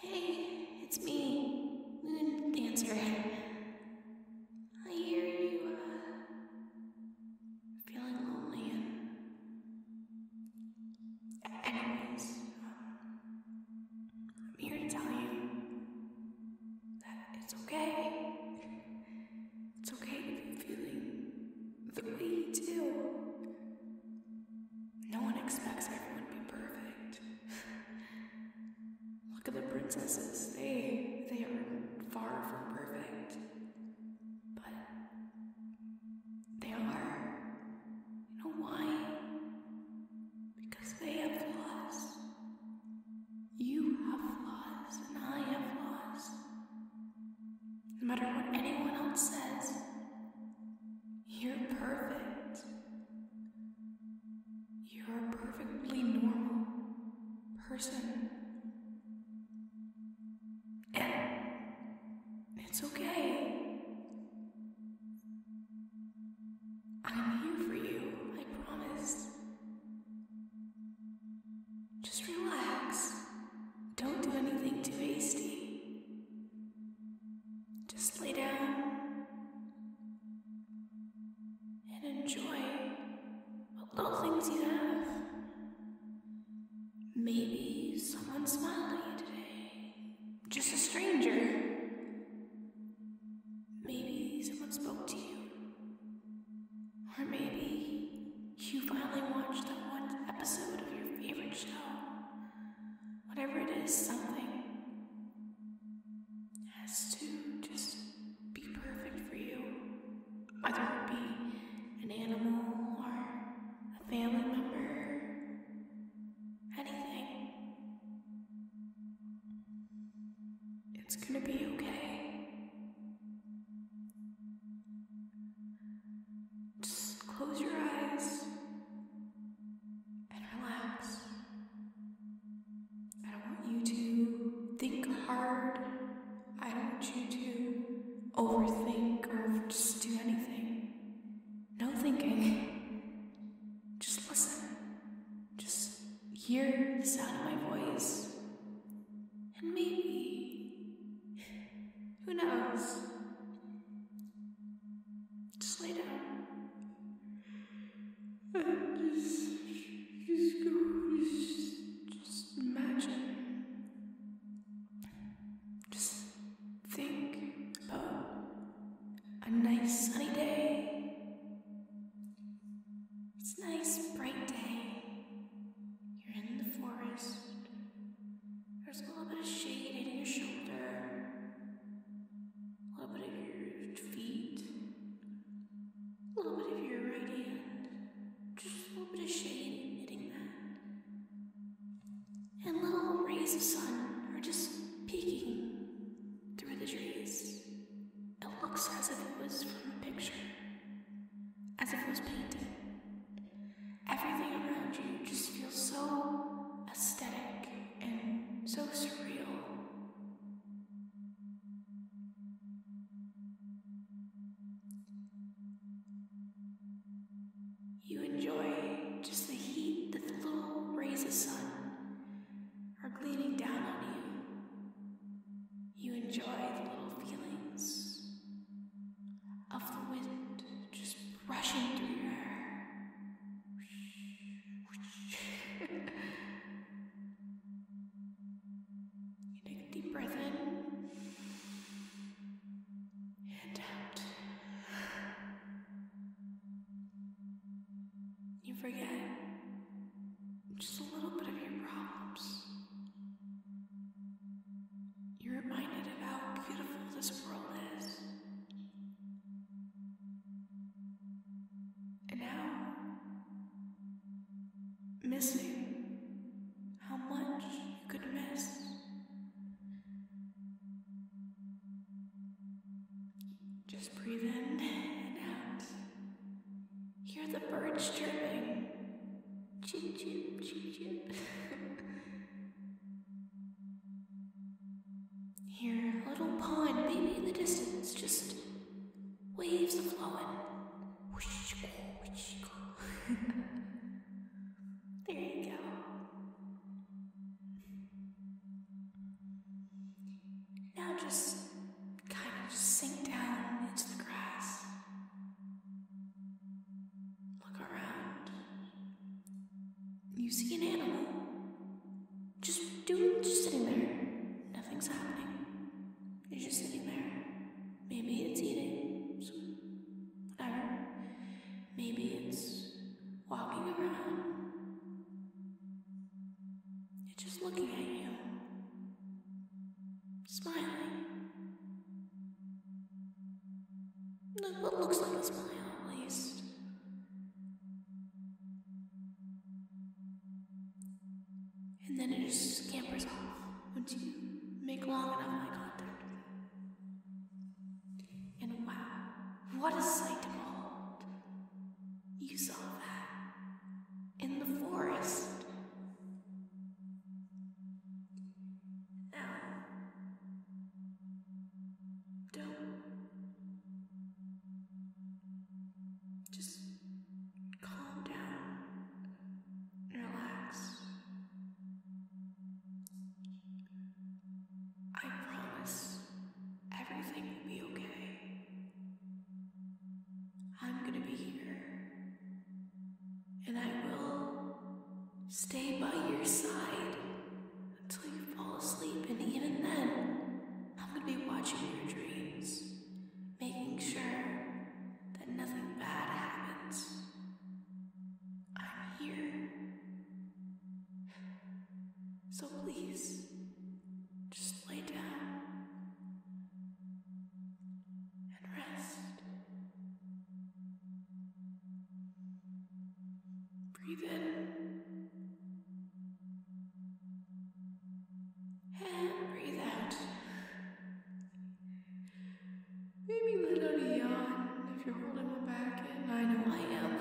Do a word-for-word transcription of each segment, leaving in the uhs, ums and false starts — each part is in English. Hey, it's me, Moon Dancer. I hear you, uh, feeling lonely and... Anyways, I'm here to tell you that it's okay. It's okay to be feeling the way you do. No one expects everyone to be perfect. Look at the princesses. They, they are far from perfect. But they are. You know why? Because they have flaws. You have flaws, and I have flaws. No matter what anyone else says, you're perfect. You're a perfectly normal person. It's okay. I'm here for you, I promise. Just relax. Don't do anything too hasty. Just lay down and enjoy what little things you have. Maybe someone smiled at you today. Just a stranger. Maybe someone spoke to you, or maybe you finally watched that one episode of your favorite show. Whatever it is, something has to just be perfect for you, whether it be an animal or a family member, anything. It's gonna be okay. Close your eyes and relax. I don't want you to think hard. I don't want you to overthink or just do anything. No thinking. Just listen. Just hear the sound of my voice. And maybe, who knows? Just lay down. And just, just go, just, just imagine, just think about a nice sunny day. It's a nice bright day, you're in the forest, there's a little bit of shade in your shoulder, a little bit of your feet, a little bit of your right hand. Bit of shade hitting that, and little rays of sun are just peeking through the trees. It looks as if it was from a picture, as if it was painted. Everything around you just feels so aesthetic and so surreal. You enjoy just the heat that the little rays of sun are gleaming down on you. You enjoy the little feelings of the wind just brushing through your hair. You take a deep breath in and out. You forget just a little bit of your problems. You're reminded of how beautiful this world is, and how missing how much you could miss. Just breathe in and out. Hear the birds chirping. Chip, chip, chip, chip. Hear a little pond maybe in the distance, just waves are flowing. There you go. You see an animal. Just do it, just sitting there. Nothing's happening. You're just sitting there. Maybe it's eating some whatever. Maybe it's walking around. It's just looking at you. Smiling. What looks like a smile, at least. And then it just scampers off once you make long enough eye contact with it. And wow, what a sight to behold! You saw that in the forest. And I will stay by your side until you fall asleep, and even then, I'm gonna be watching your dreams, making sure that nothing bad happens. I'm here. So please, just lay down and rest. Breathe in and breathe out. Maybe let out a yawn if you're holding one back, and I know I am.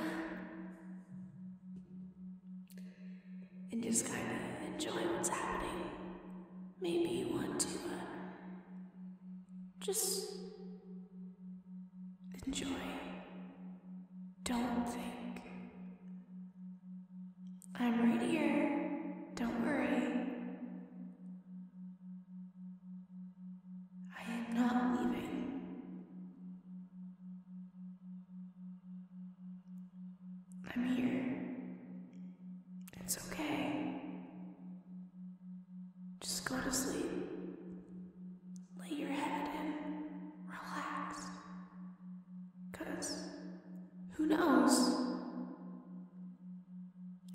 And just kind of enjoy what's happening. Maybe you want to uh, just enjoy. Don't think. I'm right here. Don't worry. I am not leaving. I'm here. It's okay. Just go to sleep. Lay your head in. Relax. 'Cause who knows?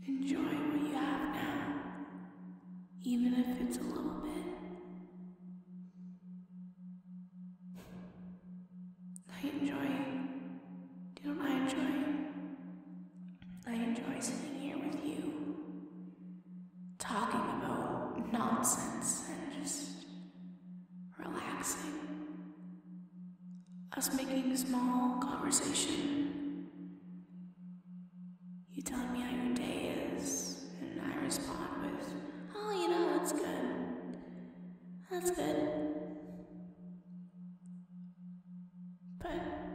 Enjoy what you have now, even if it's a little bit. I enjoy, don't I enjoy? I enjoy sitting here with you, talking about nonsense and just relaxing. Us making a small conversation. You telling me how your day is, and I respond with, oh, you know, that's good. That's good. But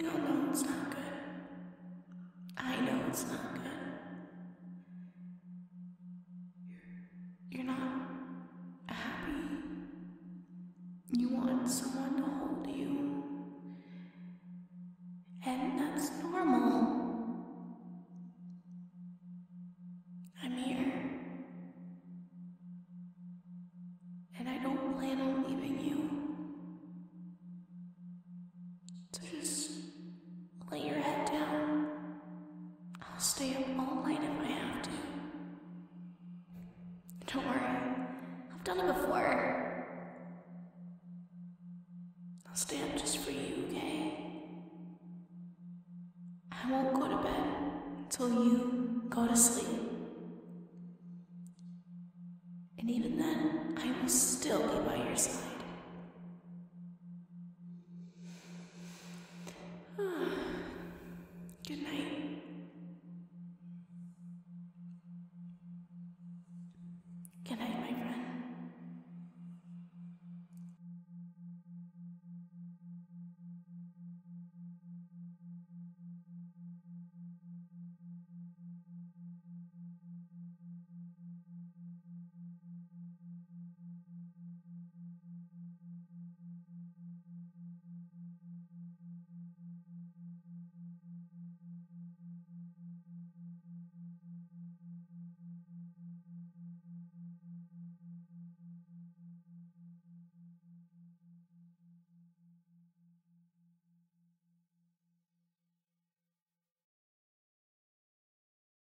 we all know it's not good. I know it's not good. You're not happy. You want someone to hold you. And that's normal. I'm here, and I don't plan on leaving you, so just lay your head down. I'll stay up all night if I have to. Don't worry, I've done it before. I'll stay up just for you, okay? I won't go to bed until you go to sleep. And even then, I will still be by your side. Good night.